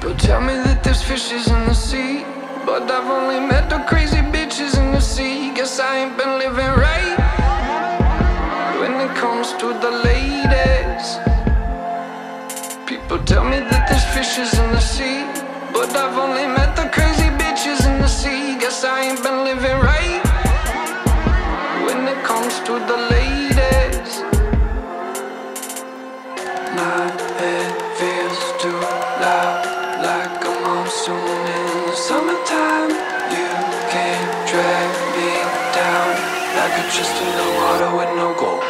Don't tell me that there's fishes in the sea, but I've only met the crazy bitches in the sea. Guess I ain't been living right when it comes to the ladies. People tell me that there's fishes in the sea, but I've only met the crazy bitches in the sea. Guess I ain't been living right when it comes to the ladies. Now it feels too loud, like a monsoon in the summertime. You can't drag me down like a just in the water with no goal.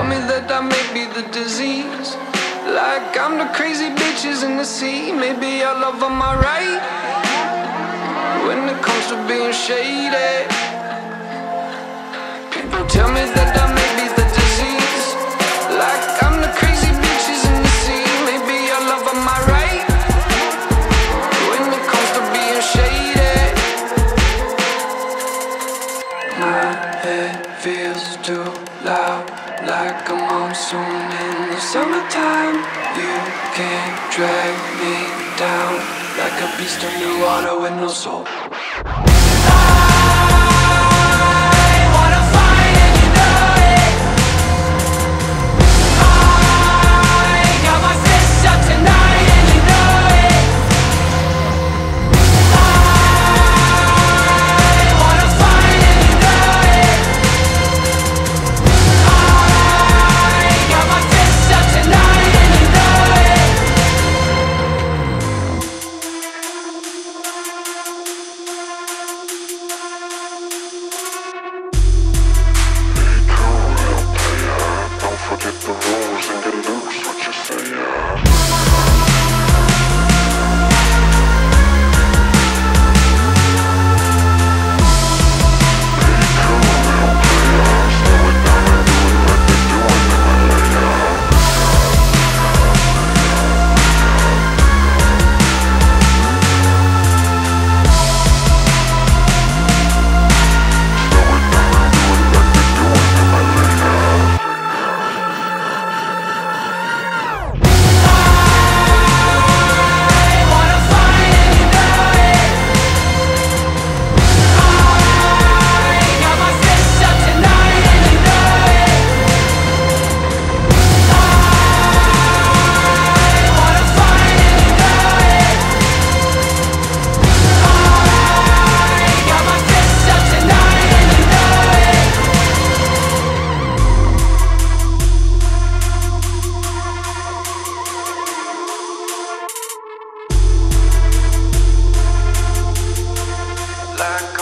Tell me that I may be the disease, like I'm the crazy bitches in the sea. Maybe I love them all right when it comes to being shady. People tell me that I may be the disease, like I'm the crazy bitches in the sea. Maybe I love them all right when it comes to being shady. My head feels too loud, like a monsoon in the summertime. You can't drag me down like a beast underwater with no soul. I wanna fight and you know it. I got my fists up tonight and you know it. I wanna fight and you know it. Like